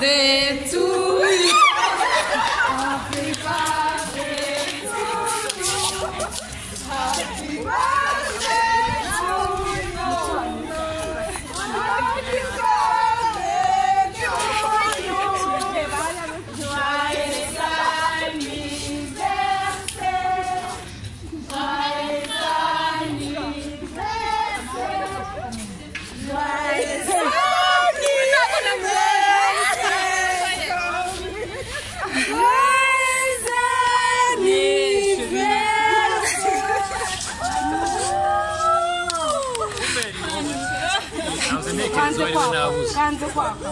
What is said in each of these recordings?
birthday to you. Happy birthday to you. Happy birthday to you. Happy birthday to you. My time is blessed. My time is blessed. My time. Canto guapo.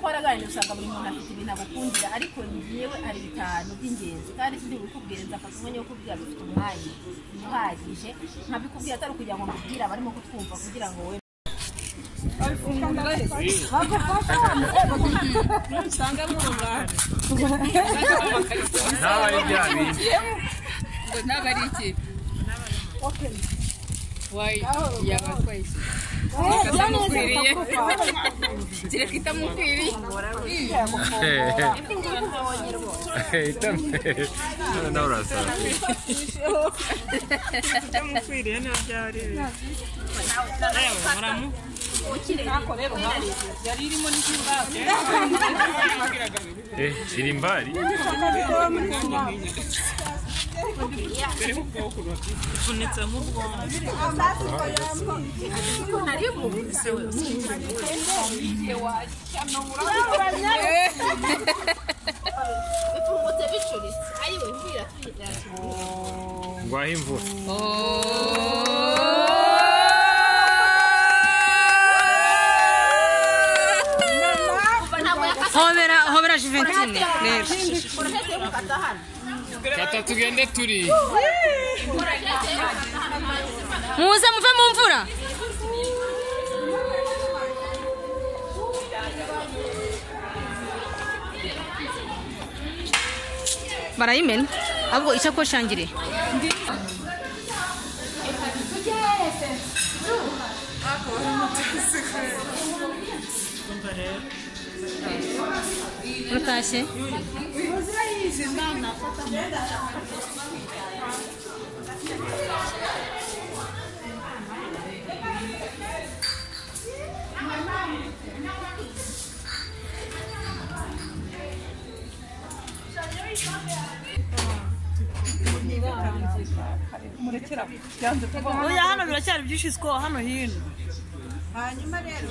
Twara gari usanga buri muntu afite ibintu abukundira ariko ngiyewe ari bitanu by'ingenzi kandi sindi bukubwira nzafata umwanya wo kubwira bifite umwanya uhagije nkabikubwira atari kugira ngo mbwira abarimo kutwumva kugira ngo we Hobera Juventine Kata tugende turi Muza muve mu mvura Barayimena ahubwo icyako shangire Mutashye murekera yanze kuba oya hano biracyari byishye sko hano hino hanyuma rero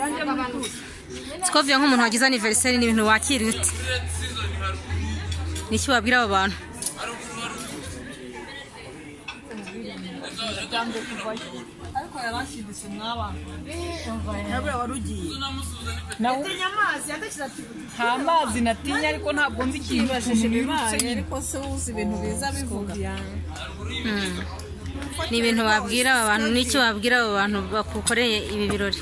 SCOVIA nk'umuntu wagize anniversary ni ibintu wakira ute n'icyo wabwira aba bantu ariko yarashiditse n'abantu n'abura warugiye natinya amazi yatakiza ati ha amazi natinya ariko ntabwo nzi kibashije bibaye ariko se uzi ibintu biza bivuga ni ibintu babwira aba bantu n'icyo babwira aba bantu bakukoreye ibi birori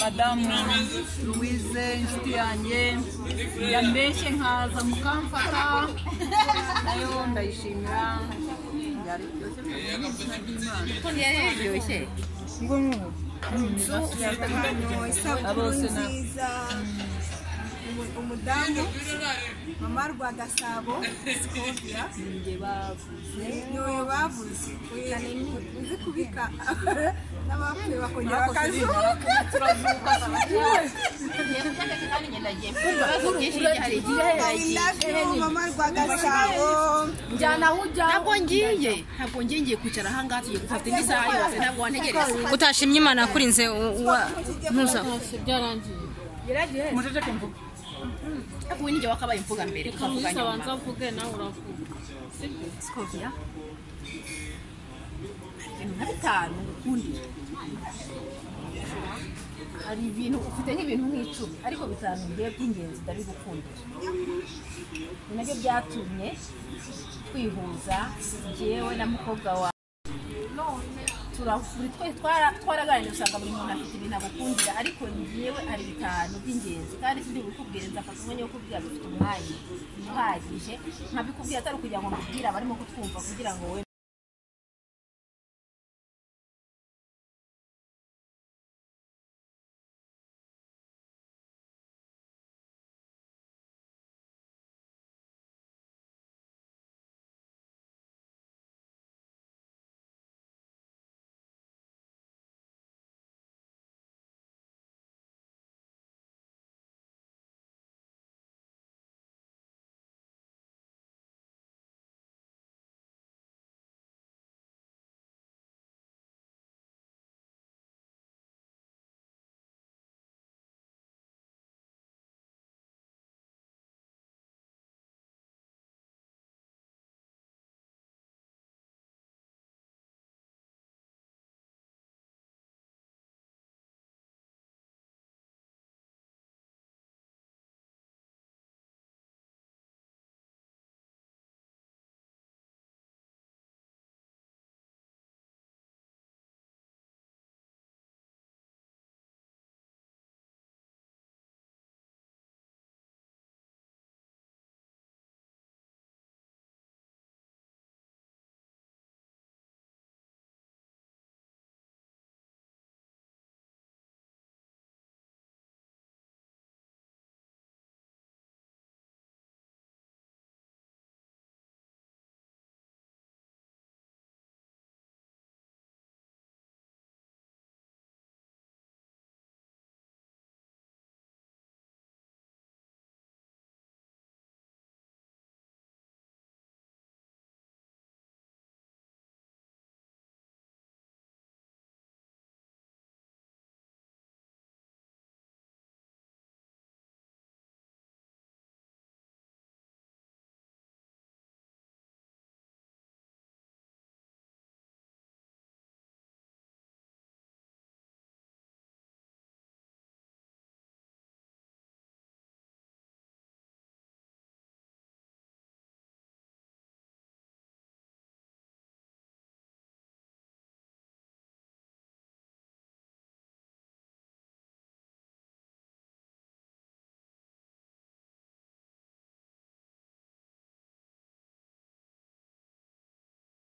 Madame Louise inshuti yanjye Yan Beshengaz Mukampa Ayon Daishinra Gary umudamu mama rwagasabo SCOVIA bavuze uzi kubika n'abapfuye bakongera bakazuka turazuka mama rwagasabo njyana hujya ntabwo ngiye kwicara ahangaha tugiye gufata indi saha yose ntabwo wantegereza utashimye Imana kurinze ntuza byarangiye yaragiye mutete kumbuka Aku ini jawab apa yang bukan beri kamu banyak. Sawansa bukan orang Scovia. Kenapa tak mungkin? Hari ini, kita ni beri itu. Hari kau bisa dia pinjam dari bukan. Kenapa dia tu ni? Kuihuza, dia orang mukawa. Twaraganye usanga buri muntu afite ibintu abukundira ariko ngiyewe ari bitanu by'ingenzi kandi turi gukubwiza akatumenya ko bya bifite umwanya uhagije nkabikubwiye atari kugira ngo mbwira barimo kutwumva kugira ngo